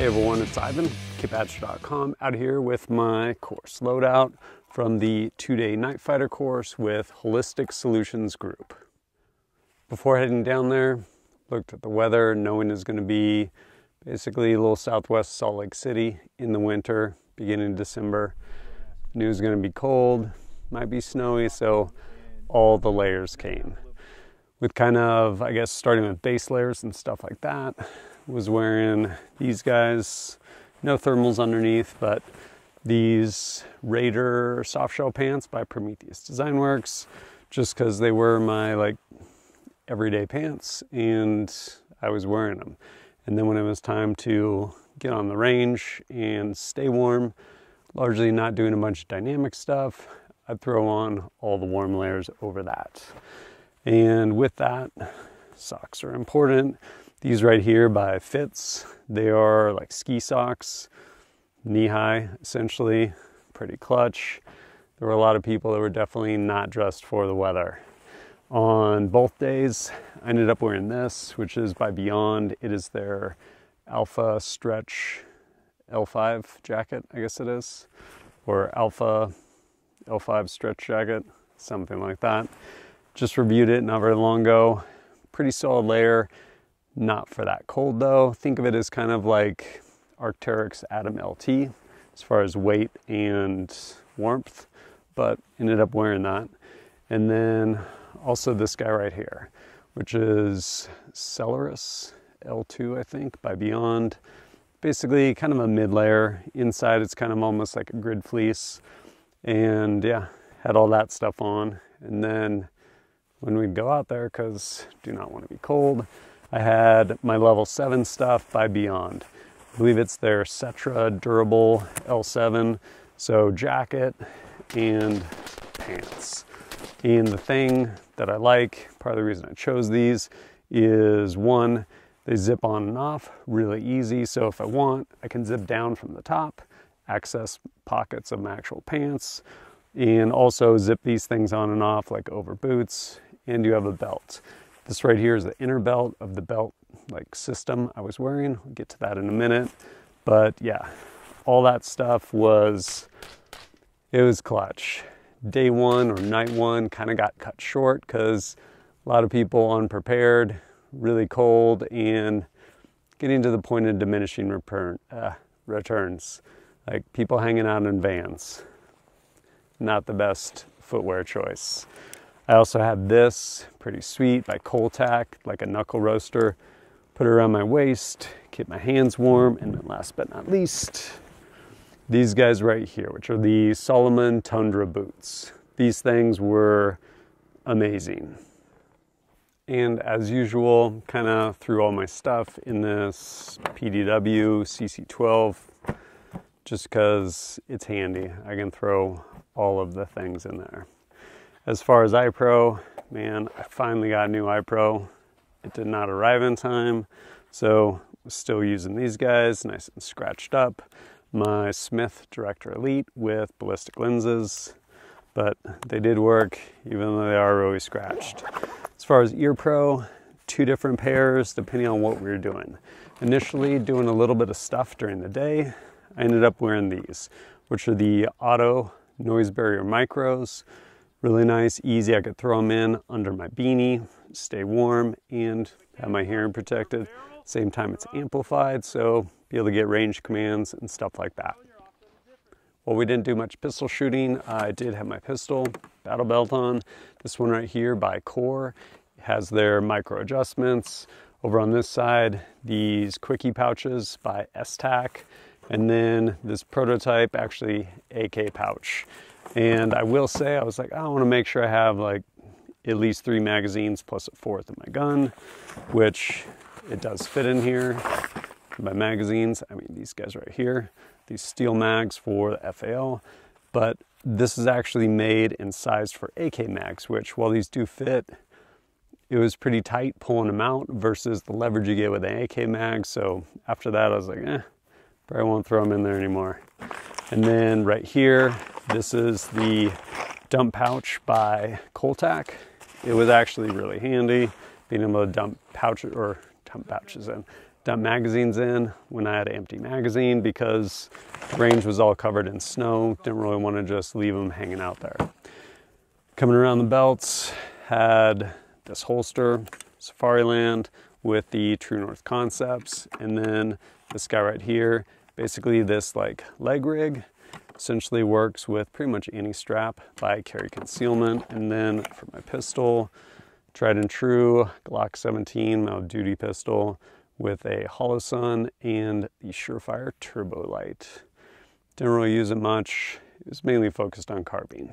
Hey everyone, it's Ivan, KitBadger.com, out here with my course loadout from the two-day Night Fighter course with Holistic Solutions Group. Before heading down there, looked at the weather, knowing it's going to be basically a little southwest Salt Lake City in the winter, beginning of December. Knew it was going to be cold, might be snowy, so all the layers came. With kind of, I guess, starting with base layers and stuff like that. Was wearing these guys, no thermals underneath, but these Raider soft shell pants by Prometheus Design Works, just because they were my like everyday pants and I was wearing them. And then when it was time to get on the range and stay warm, largely not doing a bunch of dynamic stuff, I'd throw on all the warm layers over that. And with that, socks are important. These right here by FITS, they are like ski socks, knee-high essentially, pretty clutch. There were a lot of people that were definitely not dressed for the weather. On both days, I ended up wearing this, which is by Beyond. It is their Alpha Stretch L5 jacket, I guess it is, or Alpha L5 Stretch Jacket, something like that. Just reviewed it not very long ago. Pretty solid layer. Not for that cold though. Think of it as kind of like Arc'teryx Atom LT as far as weight and warmth, but ended up wearing that. And then also this guy right here, which is Celeris L2, I think, by Beyond. Basically kind of a mid layer. Inside it's kind of almost like a grid fleece. And yeah, had all that stuff on. And then when we'd go out there, because do not want to be cold, I had my level 7 stuff by Beyond. I believe it's their Cetra Durable L7. So jacket and pants. And the thing that I like, part of the reason I chose these, is one, they zip on and off really easy. So if I want, I can zip down from the top, access pockets of my actual pants, and also zip these things on and off like over boots, and you have a belt. This right here is the inner belt of the belt like system I was wearing. We'll get to that in a minute. But yeah, all that stuff was, it was clutch. Day one or night one kind of got cut short because a lot of people unprepared, really cold, and getting to the point of diminishing returns. Like people hanging out in vans. Not the best footwear choice. I also had this, pretty sweet, by Cole-Tac, like a knuckle roaster. Put it around my waist, keep my hands warm, and then last but not least, these guys right here, which are the Salomon Tundra boots. These things were amazing. And as usual, kind of threw all my stuff in this PDW CC12, just because it's handy. I can throw all of the things in there. As far as iPro, man, I finally got a new iPro. It did not arrive in time, so was still using these guys, nice and scratched up. My Smith Director Elite with ballistic lenses, but they did work, even though they are really scratched. As far as Ear Pro, two different pairs, depending on what we were doing. Initially, doing a little bit of stuff during the day, I ended up wearing these, which are the OTTO Noise Barrier Micros. Really nice, easy, I could throw them in under my beanie, stay warm, and have my hearing protected. Same time it's amplified, so be able to get range commands and stuff like that. While we didn't do much pistol shooting, I did have my pistol battle belt on. This one right here by KORE has their micro adjustments. Over on this side, these quickie pouches by ESSTAC, and then this prototype, actually AK pouch. And I will say, I was like, I want to make sure I have like at least 3 magazines plus a 4th in my gun, which it does fit in here. By magazines, I mean these guys right here, these steel mags for the FAL, but this is actually made and sized for AK mags, which while these do fit, it was pretty tight pulling them out versus the leverage you get with an AK mag. So after that, I was like, probably won't throw them in there anymore. And then right here, this is the dump pouch by Cole-Tac. It was actually really handy being able to dump pouches in. dump magazines in when I had an empty magazine because the range was all covered in snow. Didn't really want to just leave them hanging out there. Coming around the belts, had this holster, Safariland with the True North Concepts, and then this guy right here, basically this like leg rig. Essentially works with pretty much any strap by Carey Concealment. And then for my pistol, tried and true Glock 17 Mount Duty pistol with a Holosun and the SureFire Turbo Light. Didn't really use it much. It was mainly focused on carbine.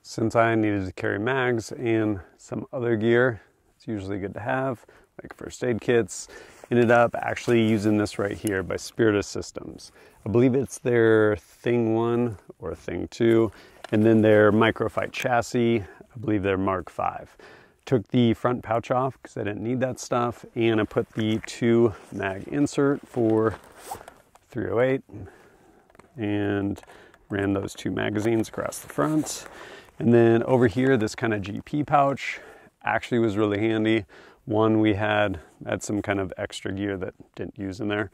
Since I needed to carry mags and some other gear, it's usually good to have, like first aid kits. Ended up actually using this right here by Spiritus Systems. I believe it's their Thing 1 or Thing 2, and then their Microfight chassis, I believe their Mark 5. Took the front pouch off because I didn't need that stuff, and I put the 2 mag insert for 308 and ran those 2 magazines across the front. And then over here, this kind of GP pouch actually was really handy. One, we had some kind of extra gear that didn't use in there,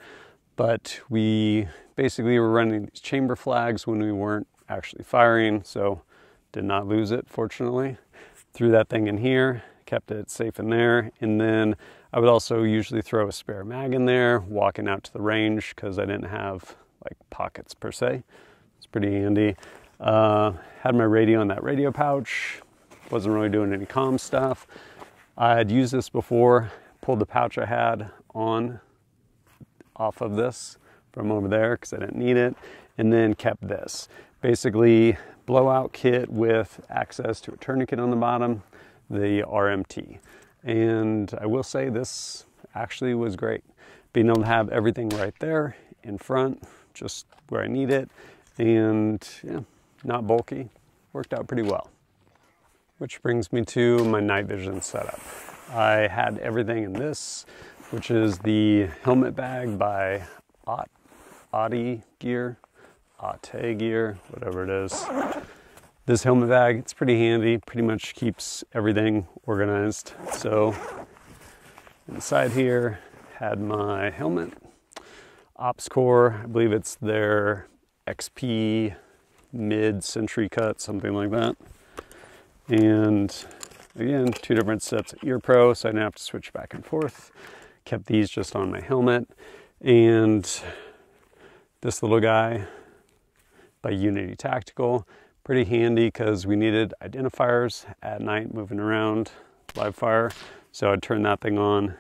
but we basically were running these chamber flags when we weren't actually firing, so did not lose it, fortunately. Threw that thing in here, kept it safe in there, and then I would also usually throw a spare mag in there, walking out to the range, because I didn't have like pockets per se. It's pretty handy. Had my radio in that radio pouch, wasn't really doing any comm stuff. I had used this before, pulled the pouch I had off of this from over there because I didn't need it, and then kept this. Basically, blowout kit with access to a tourniquet on the bottom, the RMT. And I will say this actually was great. Being able to have everything right there in front, just where I need it, and yeah, not bulky, worked out pretty well. Which brings me to my night vision setup. I had everything in this, which is the helmet bag by OTTE Gear, whatever it is. This helmet bag, it's pretty handy, pretty much keeps everything organized. So inside here, had my helmet. Ops Core, I believe it's their XP mid-century cut, something like that. And again, 2 different sets of EarPro, so I didn't have to switch back and forth. Kept these just on my helmet. And this little guy by Unity Tactical, pretty handy because we needed identifiers at night moving around, live fire. So I'd turn that thing on,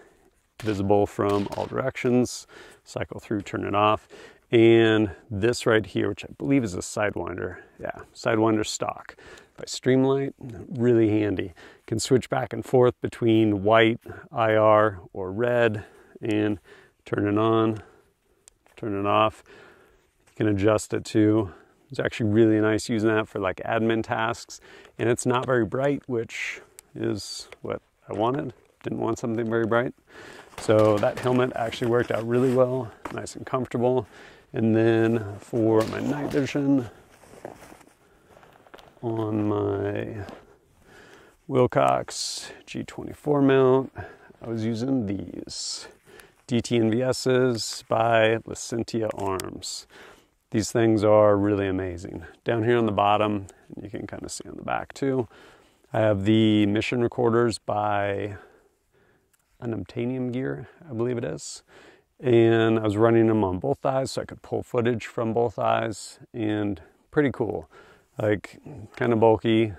visible from all directions, cycle through, turn it off. And this right here, which I believe is a Sidewinder, yeah, Sidewinder Stalk by Streamlight, really handy. Can switch back and forth between white, IR, or red, and turn it on, turn it off. You can adjust it too. It's actually really nice using that for like admin tasks, and it's not very bright, which is what I wanted. Didn't want something very bright. So that helmet actually worked out really well, nice and comfortable. And then for my night vision, on my Wilcox G24 mount, I was using these DTNVSs by Licentia Arms. These things are really amazing. Down here on the bottom, and you can kind of see on the back too, I have the mission recorders by Unobtanium Gear, I believe it is. And I was running them on both eyes so I could pull footage from both eyes, and pretty cool. Like, kind of bulky,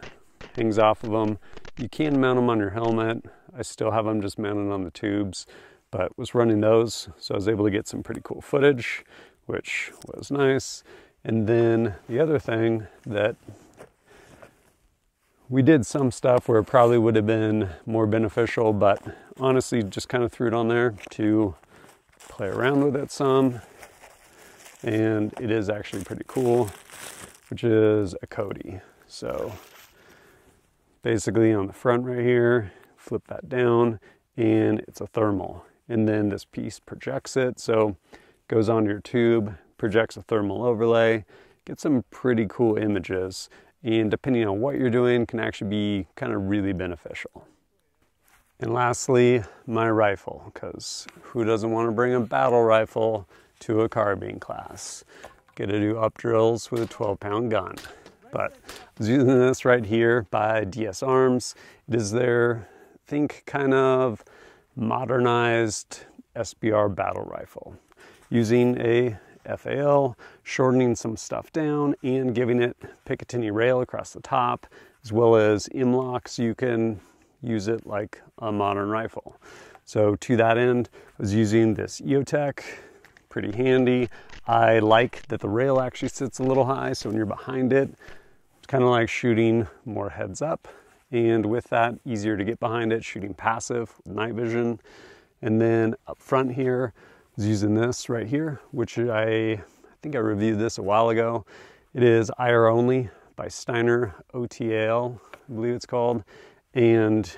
hangs off of them. You can mount them on your helmet. I still have them just mounted on the tubes, but was running those, so I was able to get some pretty cool footage, which was nice. And then the other thing that we did some stuff where it probably would have been more beneficial, but honestly just kind of threw it on there to play around with it some. And it is actually pretty cool, which is a Cody. So basically on the front right here, flip that down and it's a thermal. And then this piece projects it. So it goes onto your tube, projects a thermal overlay, get some pretty cool images. And depending on what you're doing, can actually be kind of really beneficial. And lastly, my rifle, because who doesn't want to bring a battle rifle to a carbine class? Get to do up drills with a 12-pound gun. But I was using this right here by DS Arms. It is their, I think, kind of modernized SBR battle rifle. Using a FAL, shortening some stuff down and giving it Picatinny rail across the top, as well as imlocks, you can use it like a modern rifle. So to that end, I was using this EOTech, pretty handy. I like that the rail actually sits a little high, so when you're behind it, it's kind of like shooting more heads up. And with that, easier to get behind it, shooting passive with night vision. And then up front here, I was using this right here, which I think I reviewed this a while ago. It is IR only by Steiner, OTAL, I believe it's called. And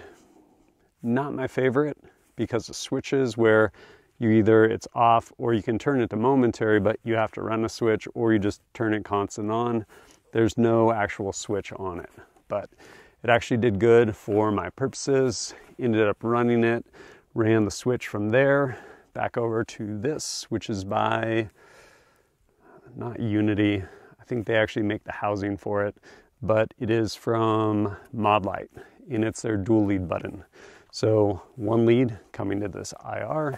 not my favorite because the switches where you either it's off or you can turn it to momentary, but you have to run a switch, or you just turn it constant on. There's no actual switch on it, but it actually did good for my purposes. Ended up running it, ran the switch from there back over to this, which is by, not Unity. I think they actually make the housing for it, but it is from Modlite, and it's their dual lead button. So one lead coming to this IR,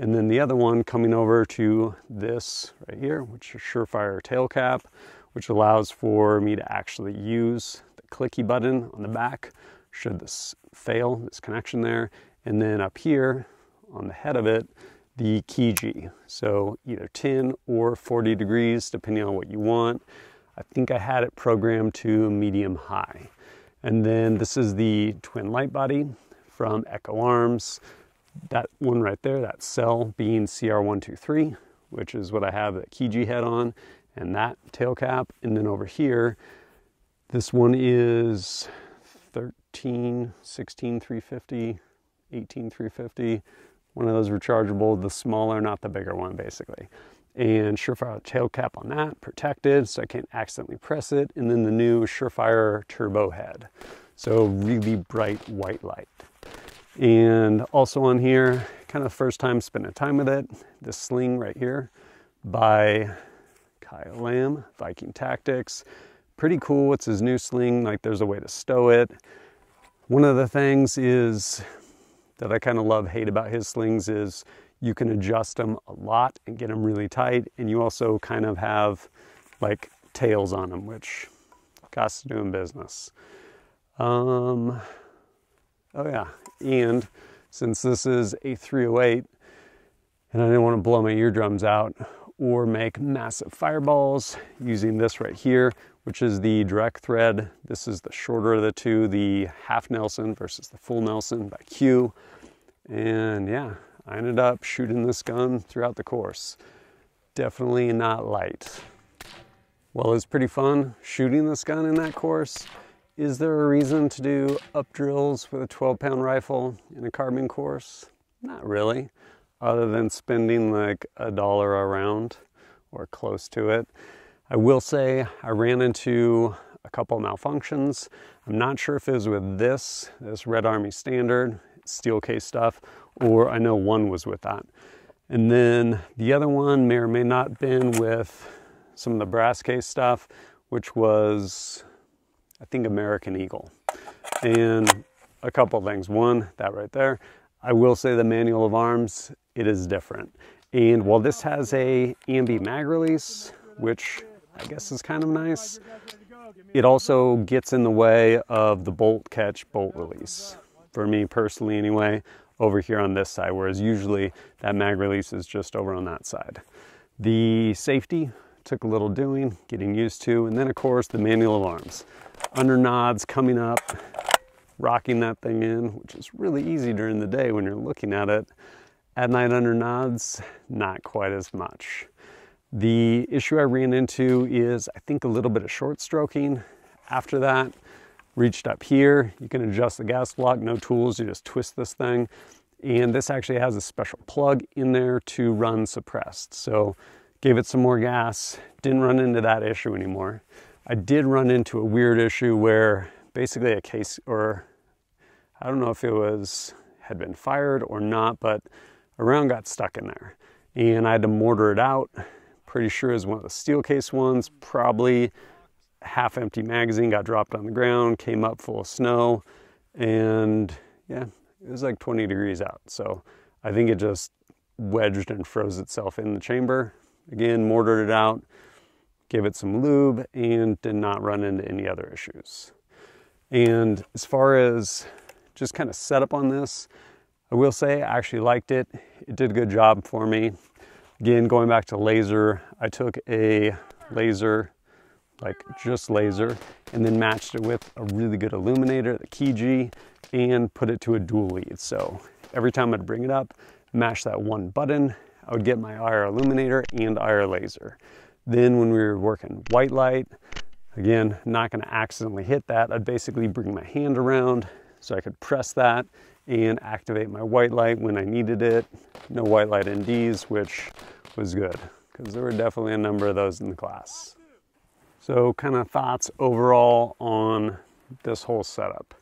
and then the other one coming over to this right here, which is SureFire tail cap, which allows for me to actually use the clicky button on the back should this fail, this connection there. And then up here on the head of it, the KIJI. So either 10 or 40 degrees, depending on what you want. I think I had it programmed to medium high. And then this is the twin light body from Echo Arms. That one right there, that cell being CR123, which is what I have the KIJI head on, and that tail cap. And then over here, this one is 13, 16, 350, 18, 350. One of those rechargeable, the smaller, not the bigger one, basically. And SureFire tail cap on that, protected, so I can't accidentally press it. And then the new SureFire turbo head. So really bright white light. And also on here, kind of first time spending time with it, this sling right here by Kyle Lamb, Viking Tactics. Pretty cool, it's his new sling, like there's a way to stow it. One of the things is that I kind of love, hate about his slings is you can adjust them a lot and get them really tight. And you also kind of have like tails on them, which costs doing business. Oh yeah, and since this is a 308 and I didn't want to blow my eardrums out or make massive fireballs, using this right here, which is the direct thread. This is the shorter of the two, the half Nelson versus the full Nelson by Q. And yeah, I ended up shooting this gun throughout the course. Definitely not light. Well, it was pretty fun shooting this gun in that course. Is there a reason to do up drills with a 12-pound rifle in a carbine course? Not really, other than spending like $1 a round or close to it. I will say I ran into a couple malfunctions. I'm not sure if it was with this Red Army standard, steel case stuff, or I know one was with that. And then the other one may or may not have been with some of the brass case stuff, which was, I think, American Eagle. And a couple things. One, that right there. I will say the manual of arms, it is different. And while this has a ambi mag release, which I guess is kind of nice, it also gets in the way of the bolt catch, bolt release. For me personally anyway, over here on this side, whereas usually that mag release is just over on that side. The safety took a little doing, getting used to, and then of course the manual of arms. Under nods coming up, rocking that thing in, which is really easy during the day when you're looking at it. At night under nods, not quite as much. The issue I ran into is I think a little bit of short stroking. After that, reached up here, you can adjust the gas block, no tools, you just twist this thing. And this actually has a special plug in there to run suppressed. So gave it some more gas, didn't run into that issue anymore. I did run into a weird issue where basically a case, or I don't know if it was had been fired or not, but a round got stuck in there and I had to mortar it out. Pretty sure it was one of the steel case ones, probably half empty magazine, got dropped on the ground, came up full of snow, and yeah, it was like 20 degrees out. So I think it just wedged and froze itself in the chamber. Again, mortared it out, gave it some lube, and did not run into any other issues. And as far as just kind of setup on this, I will say I actually liked it. It did a good job for me. Again, going back to laser, I took a laser, like just laser, and then matched it with a really good illuminator, the KIJI, and put it to a dual lead. So every time I'd bring it up, mash that one button, I would get my IR illuminator and IR laser. Then when we were working white light, again, not gonna accidentally hit that, I'd basically bring my hand around so I could press that and activate my white light when I needed it. No white light NDs, which was good, because there were definitely a number of those in the class. So kind of thoughts overall on this whole setup.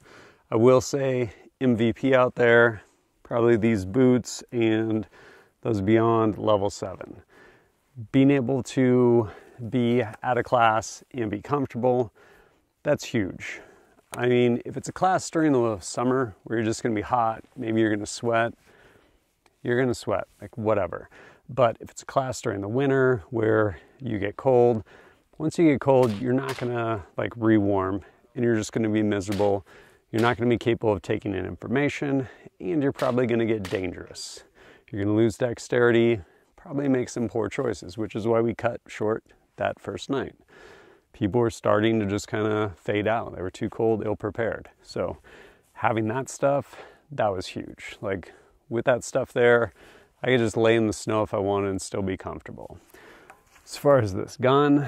I will say MVP out there, probably these boots and those Beyond level 7. Being able to be at a class and be comfortable, that's huge. I mean, if it's a class during the summer where you're just gonna be hot, maybe you're gonna sweat, like whatever. But if it's a class during the winter where you get cold, once you get cold, you're not gonna like rewarm and you're just gonna be miserable. You're not gonna be capable of taking in information and you're probably gonna get dangerous. You're gonna lose dexterity, probably make some poor choices, which is why we cut short that first night. People were starting to just kind of fade out. They were too cold, ill-prepared. So having that stuff, that was huge. Like with that stuff there, I could just lay in the snow if I wanted and still be comfortable. As far as this gun,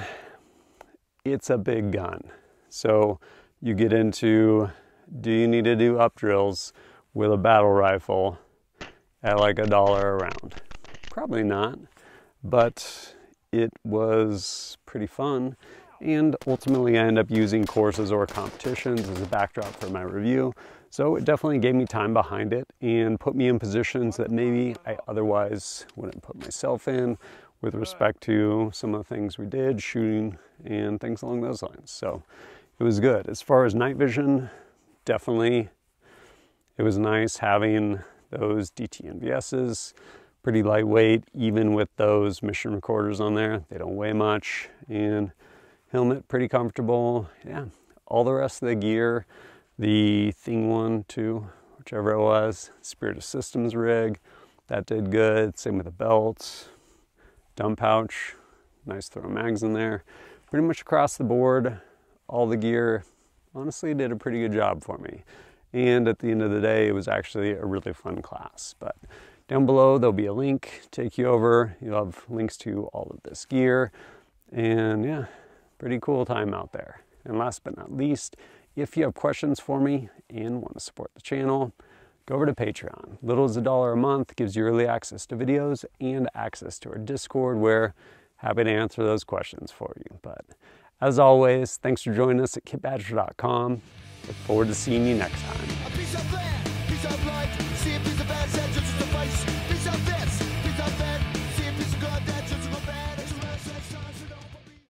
it's a big gun. So you get into, do you need to do up drills with a battle rifle at like $1 a round? Probably not, but it was pretty fun. And ultimately I end up using courses or competitions as a backdrop for my review. So it definitely gave me time behind it and put me in positions that maybe I otherwise wouldn't put myself in with respect to some of the things we did, shooting and things along those lines. So it was good. As far as night vision, definitely it was nice having those DTNVSs, pretty lightweight, even with those mission recorders on there. They don't weigh much. And helmet, pretty comfortable. Yeah, all the rest of the gear, the thing 1, 2, whichever it was, Spiritus Systems rig, that did good. Same with the belts, dump pouch, nice throw mags in there. Pretty much across the board, all the gear honestly did a pretty good job for me. And at the end of the day, it was actually a really fun class. But down below, there'll be a link, take you over. You'll have links to all of this gear. And yeah, pretty cool time out there. And last but not least, if you have questions for me and want to support the channel, go over to Patreon. Little as $1 a month gives you early access to videos and access to our Discord, where happy to answer those questions for you. But as always, thanks for joining us at KitBadger.com. Look forward to seeing you next time.